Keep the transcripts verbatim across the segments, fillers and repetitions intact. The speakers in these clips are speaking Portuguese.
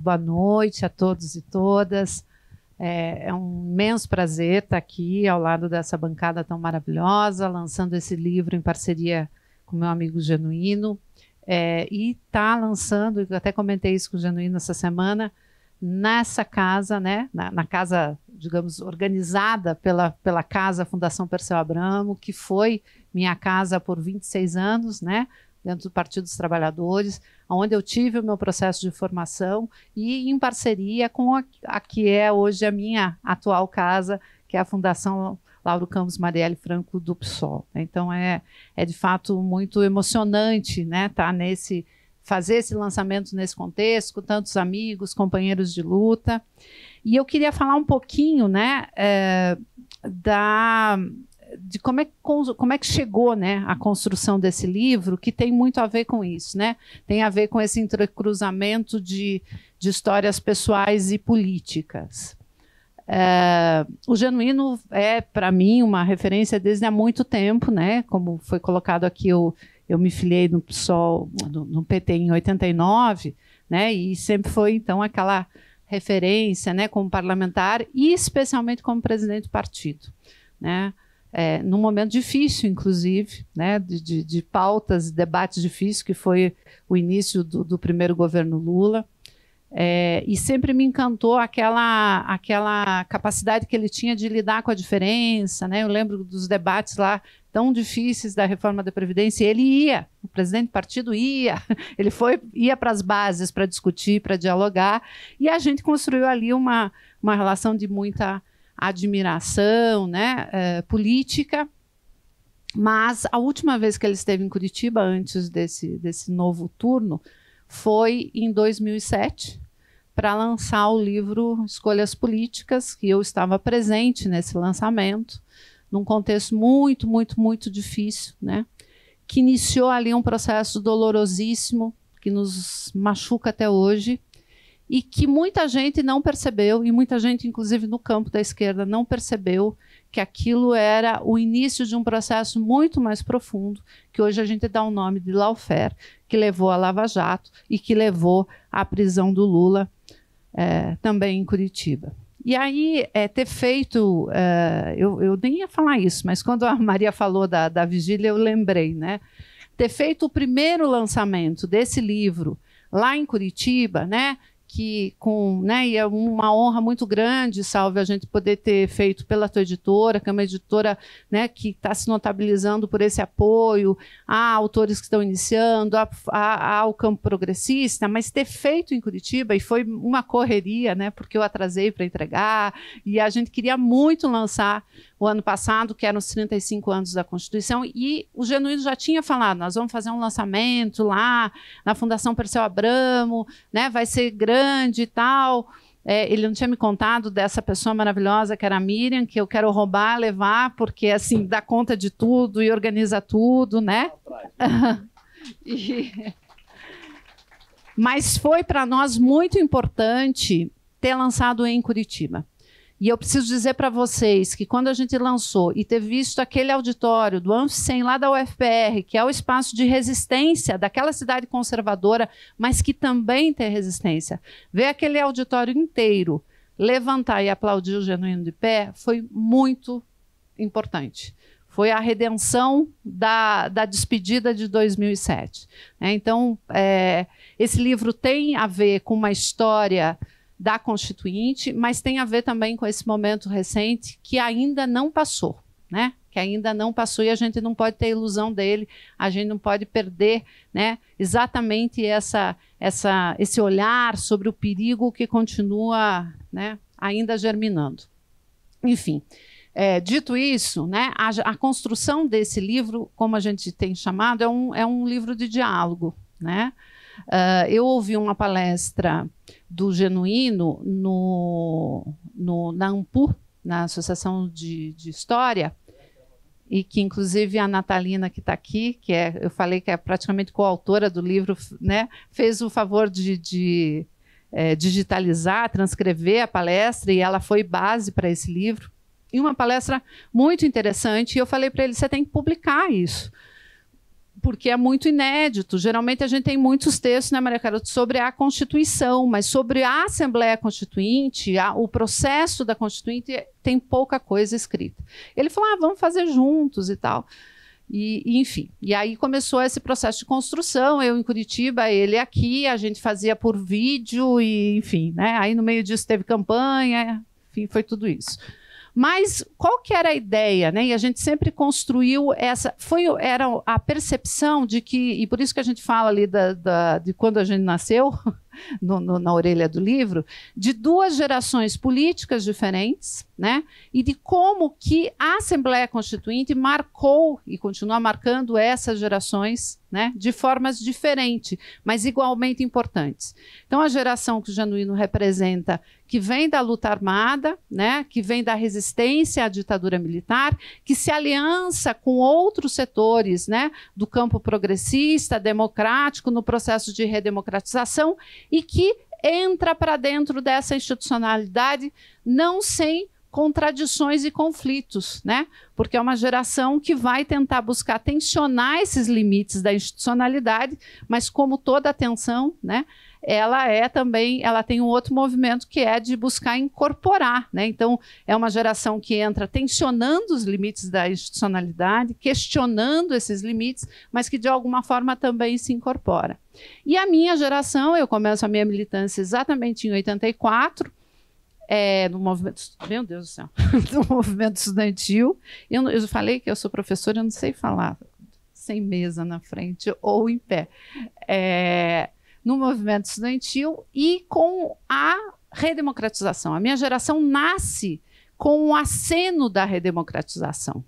Boa noite a todos e todas. É um imenso prazer estar aqui ao lado dessa bancada tão maravilhosa, lançando esse livro em parceria com meu amigo Genuíno. É, e está lançando, eu até comentei isso com o Genuíno essa semana, nessa casa, né, na, na casa, digamos, organizada pela, pela Casa Fundação Perseu Abramo, que foi minha casa por vinte e seis anos, né, dentro do Partido dos Trabalhadores, onde eu tive o meu processo de formação e em parceria com a, a que é hoje a minha atual casa, que é a Fundação Lauro Campos Marielle Franco do P SOL. Então é, é de fato muito emocionante, né, tá nesse, fazer esse lançamento nesse contexto, com tantos amigos, companheiros de luta. E eu queria falar um pouquinho, né, é, da... de como é, como é que chegou, né, a construção desse livro, que tem muito a ver com isso, né? Tem a ver com esse entrecruzamento de, de histórias pessoais e políticas. É, o Genuíno é, para mim, uma referência desde há muito tempo, né? Como foi colocado aqui, eu, eu me filiei no P SOL, no, no P T em oitenta e nove, né? E sempre foi, então, aquela referência, né, como parlamentar e especialmente como presidente do partido, né? É, num momento difícil, inclusive, né, de, de, de pautas e debates difíceis, que foi o início do, do primeiro governo Lula. É, e sempre me encantou aquela, aquela capacidade que ele tinha de lidar com a diferença, né? Eu lembro dos debates lá tão difíceis da reforma da Previdência. Ele ia, o presidente do partido ia, ele foi, ia para as bases para discutir, para dialogar. E a gente construiu ali uma, uma relação de muita admiração, né, é, política, mas a última vez que ele esteve em Curitiba, antes desse, desse novo turno, foi em dois mil e sete, para lançar o livro Escolhas Políticas, que eu estava presente nesse lançamento, num contexto muito, muito, muito difícil, né, que iniciou ali um processo dolorosíssimo, que nos machuca até hoje, e que muita gente não percebeu, e muita gente, inclusive no campo da esquerda, não percebeu que aquilo era o início de um processo muito mais profundo, que hoje a gente dá o nome de Lawfare, que levou à Lava Jato e que levou à prisão do Lula, é, também em Curitiba. E aí, é, ter feito... É, eu, eu nem ia falar isso, mas quando a Maria falou da, da vigília, eu lembrei, né? Ter feito o primeiro lançamento desse livro lá em Curitiba, né? Que com, né, e é uma honra muito grande, Salve, a gente poder ter feito pela tua editora, que é uma editora, né, que está se notabilizando por esse apoio a autores que estão iniciando, a, a, ao campo progressista, mas ter feito em Curitiba, e foi uma correria, né, porque eu atrasei para entregar, e a gente queria muito lançar o ano passado, que eram os trinta e cinco anos da Constituição, e o Genuíno já tinha falado, nós vamos fazer um lançamento lá na Fundação Perseu Abramo, né, vai ser grande, grande e tal. É, ele não tinha me contado dessa pessoa maravilhosa que era a Miriam, que eu quero roubar, levar, porque assim dá conta de tudo e organiza tudo, né? e... Mas foi para nós muito importante ter lançado em Curitiba. E eu preciso dizer para vocês que quando a gente lançou e ter visto aquele auditório do ANFSEM lá da U F P R, que é o espaço de resistência daquela cidade conservadora, mas que também tem resistência, ver aquele auditório inteiro levantar e aplaudir o Genuíno de pé foi muito importante. Foi a redenção da, da despedida de dois mil e sete. É, então, é, esse livro tem a ver com uma história da Constituinte, mas tem a ver também com esse momento recente que ainda não passou, né? Que ainda não passou e a gente não pode ter ilusão dele, a gente não pode perder, né, exatamente essa, essa, esse olhar sobre o perigo que continua, né, ainda germinando. Enfim, é, dito isso, né, a, a construção desse livro, como a gente tem chamado, é um, é um livro de diálogo, né? Uh, eu ouvi uma palestra do Genuíno no, no, na ANPU, na Associação de, de História, e que, inclusive, a Natalina, que está aqui, que é, eu falei que é praticamente coautora do livro, né, fez o favor de, de é, digitalizar, transcrever a palestra, e ela foi base para esse livro. E uma palestra muito interessante, e eu falei para ele, você tem que publicar isso. porque é muito inédito. Geralmente a gente tem muitos textos, né, Maria Carlotto, sobre a Constituição, mas sobre a Assembleia Constituinte, a, o processo da Constituinte, tem pouca coisa escrita. Ele falou, ah, vamos fazer juntos e tal. E, e, enfim, e aí começou esse processo de construção, eu em Curitiba, ele aqui, a gente fazia por vídeo e, enfim, né? Aí no meio disso teve campanha, enfim, foi tudo isso. Mas qual que era a ideia, né? E a gente sempre construiu essa... Foi, era a percepção de que... E por isso que a gente fala ali da, da, de quando a gente nasceu, no, no, na orelha do livro, de duas gerações políticas diferentes, né? E de como que a Assembleia Constituinte marcou e continua marcando essas gerações, né? De formas diferentes, mas igualmente importantes. Então, a geração que o Genuíno representa, que vem da luta armada, né, que vem da resistência à ditadura militar, que se aliança com outros setores, né, do campo progressista, democrático, no processo de redemocratização, e que entra para dentro dessa institucionalidade não sem contradições e conflitos, né? Porque é uma geração que vai tentar buscar tensionar esses limites da institucionalidade, mas como toda tensão, né, ela é também, ela tem um outro movimento que é de buscar incorporar, né? Então, é uma geração que entra tensionando os limites da institucionalidade, questionando esses limites, mas que de alguma forma também se incorpora. E a minha geração, eu começo a minha militância exatamente em oitenta e quatro, É, no movimento, meu Deus do céu, no movimento estudantil. Eu, eu falei que eu sou professora, eu não sei falar sem mesa na frente ou em pé. É, no movimento estudantil e com a redemocratização. A minha geração nasce com o aceno da redemocratização.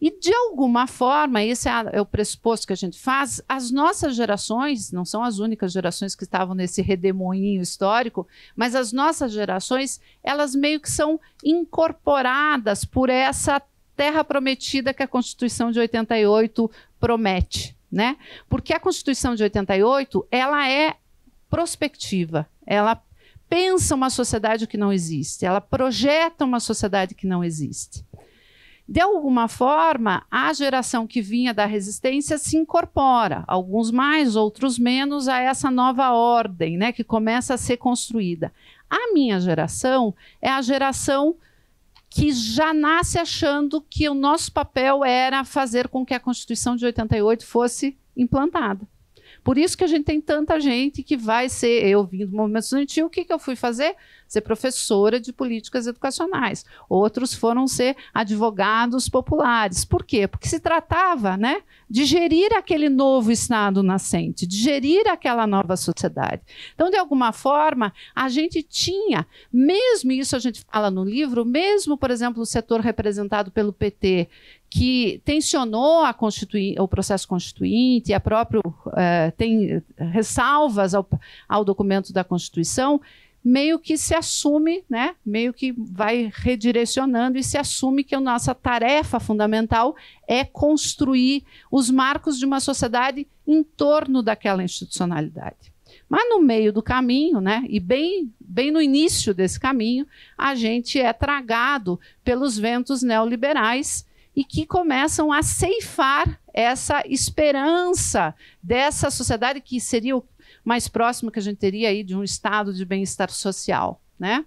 E, de alguma forma, esse é, a, é o pressuposto que a gente faz, as nossas gerações, não são as únicas gerações que estavam nesse redemoinho histórico, mas as nossas gerações, elas meio que são incorporadas por essa terra prometida que a Constituição de oitenta e oito promete, né? Porque a Constituição de oitenta e oito, ela é prospectiva, ela pensa uma sociedade que não existe, ela projeta uma sociedade que não existe. De alguma forma, a geração que vinha da resistência se incorpora, alguns mais, outros menos, a essa nova ordem, né, que começa a ser construída. A minha geração é a geração que já nasce achando que o nosso papel era fazer com que a Constituição de oitenta e oito fosse implantada. Por isso que a gente tem tanta gente que vai ser... Eu vim do movimento estudantil, o que, que eu fui fazer? Ser professora de políticas educacionais. Outros foram ser advogados populares. Por quê? Porque se tratava, né, de gerir aquele novo Estado nascente, de gerir aquela nova sociedade. Então, de alguma forma, a gente tinha, mesmo isso a gente fala no livro, mesmo, por exemplo, o setor representado pelo P T, que tensionou a constitui- o processo constituinte, a próprio, eh, tem ressalvas ao, ao documento da Constituição, meio que se assume, né? Meio que vai redirecionando e se assume que a nossa tarefa fundamental é construir os marcos de uma sociedade em torno daquela institucionalidade. Mas no meio do caminho, né, e bem, bem no início desse caminho, a gente é tragado pelos ventos neoliberais e que começam a ceifar essa esperança dessa sociedade que seria o mais próximo que a gente teria aí de um estado de bem-estar social, né?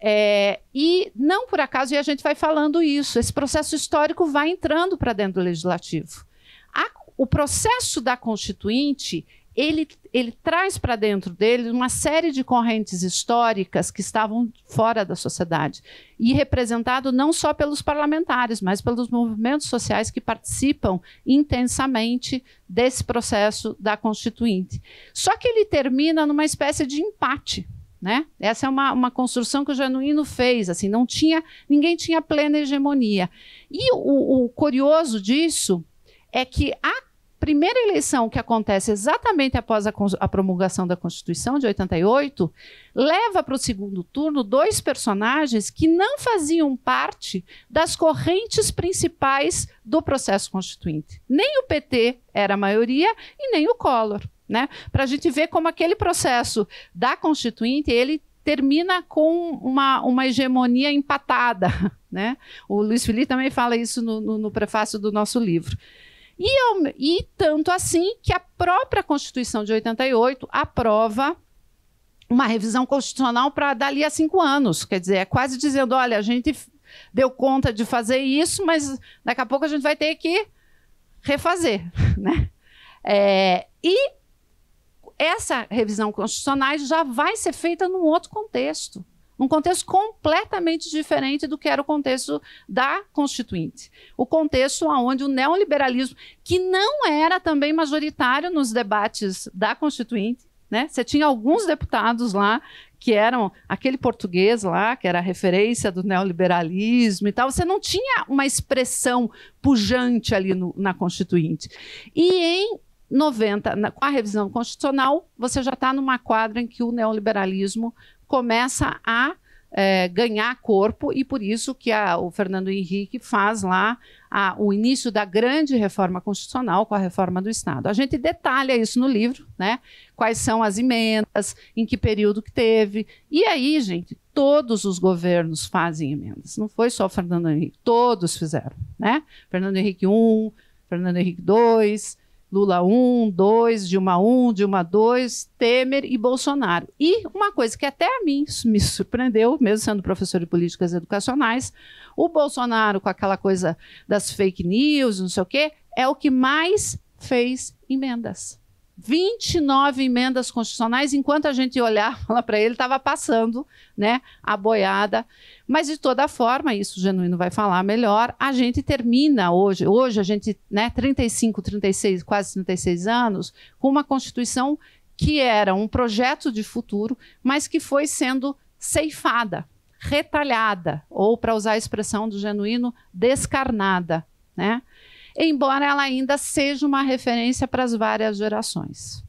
É, e não por acaso, e a gente vai falando isso, esse processo histórico vai entrando para dentro do legislativo. A, o processo da Constituinte, ele, ele traz para dentro dele uma série de correntes históricas que estavam fora da sociedade e representado não só pelos parlamentares, mas pelos movimentos sociais que participam intensamente desse processo da Constituinte. Só que ele termina numa espécie de empate, né? Essa é uma, uma construção que o Genuíno fez, assim, não tinha, ninguém tinha plena hegemonia. E o, o curioso disso é que a primeira eleição que acontece exatamente após a, a promulgação da Constituição de oitenta e oito leva para o segundo turno dois personagens que não faziam parte das correntes principais do processo constituinte. Nem o P T era a maioria e nem o Collor, né? Para a gente ver como aquele processo da Constituinte ele termina com uma, uma hegemonia empatada, né? O Luiz Felipe também fala isso no, no, no prefácio do nosso livro. E, e tanto assim que a própria Constituição de oitenta e oito aprova uma revisão constitucional para dali a cinco anos. Quer dizer, é quase dizendo, olha, a gente deu conta de fazer isso, mas daqui a pouco a gente vai ter que refazer, né? É, e essa revisão constitucional já vai ser feita num outro contexto, num contexto completamente diferente do que era o contexto da Constituinte. O contexto onde o neoliberalismo, que não era também majoritário nos debates da Constituinte, né? Você tinha alguns deputados lá que eram aquele português lá, que era a referência do neoliberalismo e tal. Você não tinha uma expressão pujante ali no, na Constituinte. E em noventa, na, com a revisão constitucional, você já está numa quadra em que o neoliberalismo começa a é, ganhar corpo, e por isso que a, o Fernando Henrique faz lá a, o início da grande reforma constitucional com a reforma do Estado. A gente detalha isso no livro, né? Quais são as emendas, em que período que teve. E aí, gente, todos os governos fazem emendas. Não foi só o Fernando Henrique, todos fizeram, né? Fernando Henrique um, Fernando Henrique dois, Lula um, dois, Dilma um, Dilma dois, Temer e Bolsonaro. E uma coisa que até a mim me surpreendeu, mesmo sendo professor de políticas educacionais, o Bolsonaro com aquela coisa das fake news, não sei o quê, é o que mais fez emendas. vinte e nove emendas constitucionais, enquanto a gente olhava para ele, estava passando, né, a boiada. Mas, de toda forma, isso o Genuíno vai falar melhor, a gente termina hoje, hoje a gente, né, trinta e cinco, trinta e seis, quase trinta e seis anos, com uma Constituição que era um projeto de futuro, mas que foi sendo ceifada, retalhada, ou, para usar a expressão do Genuíno, descarnada, né? Embora ela ainda seja uma referência para as várias gerações.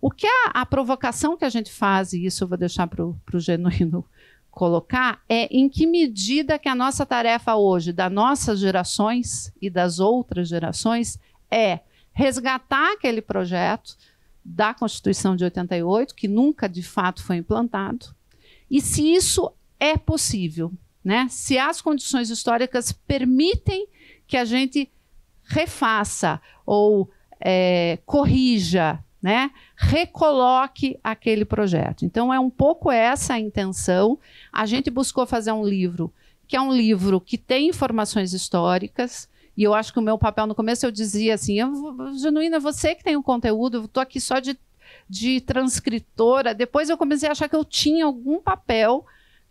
O que a, a provocação que a gente faz, e isso eu vou deixar para o Genuíno colocar, é em que medida que a nossa tarefa hoje, das nossas gerações e das outras gerações, é resgatar aquele projeto da Constituição de oitenta e oito, que nunca de fato foi implantado, e se isso é possível, né? Se as condições históricas permitem que a gente refaça ou é, corrija, né? Recoloque aquele projeto. Então, é um pouco essa a intenção. A gente buscou fazer um livro, que é um livro que tem informações históricas, e eu acho que o meu papel no começo, eu dizia assim, Genuíno, é você que tem o conteúdo, eu estou aqui só de, de transcritora. Depois eu comecei a achar que eu tinha algum papel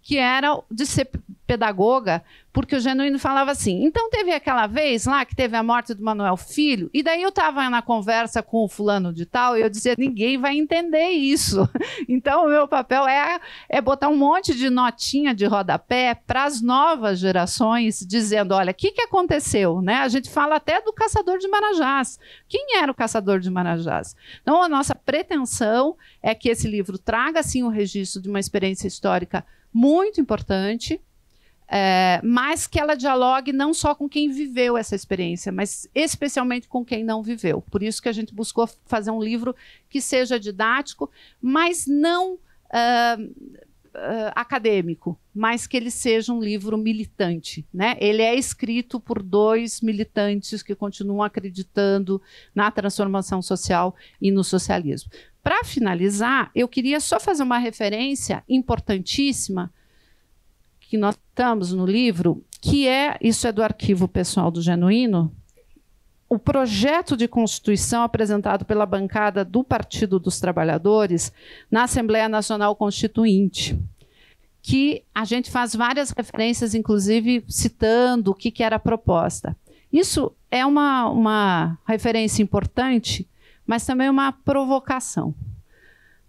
que era de ser pedagoga, porque o Genuíno falava assim, então teve aquela vez lá que teve a morte do Manuel Filho, e daí eu estava na conversa com o fulano de tal, e eu dizia, ninguém vai entender isso. Então o meu papel é, é botar um monte de notinha de rodapé para as novas gerações, dizendo, olha, o que, que aconteceu? Né? A gente fala até do Caçador de Marajás. Quem era o Caçador de Marajás? Então a nossa pretensão é que esse livro traga, sim, o registro de uma experiência histórica muito importante, é, mas que ela dialogue não só com quem viveu essa experiência, mas especialmente com quem não viveu. Por isso que a gente buscou fazer um livro que seja didático, mas não uh, uh, acadêmico, mas que ele seja um livro militante, né? Ele é escrito por dois militantes que continuam acreditando na transformação social e no socialismo. Para finalizar, eu queria só fazer uma referência importantíssima que nós estamos no livro, que é, isso é do arquivo pessoal do Genuíno, o projeto de Constituição apresentado pela bancada do Partido dos Trabalhadores na Assembleia Nacional Constituinte, que a gente faz várias referências, inclusive citando o que, que era a proposta. Isso é uma, uma referência importante, mas também uma provocação.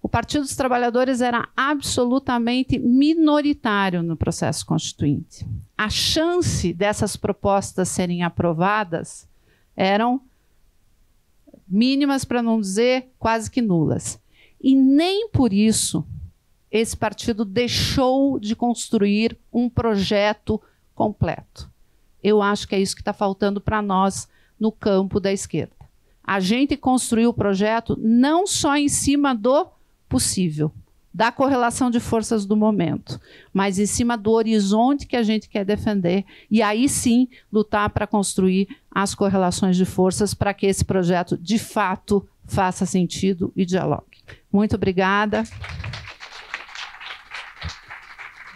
O Partido dos Trabalhadores era absolutamente minoritário no processo constituinte. A chance dessas propostas serem aprovadas eram mínimas, para não dizer quase que nulas. E nem por isso esse partido deixou de construir um projeto completo. Eu acho que é isso que está faltando para nós no campo da esquerda. A gente construiu o projeto não só em cima do possível, da correlação de forças do momento, mas em cima do horizonte que a gente quer defender, e aí sim lutar para construir as correlações de forças para que esse projeto de fato faça sentido e dialogue. Muito obrigada.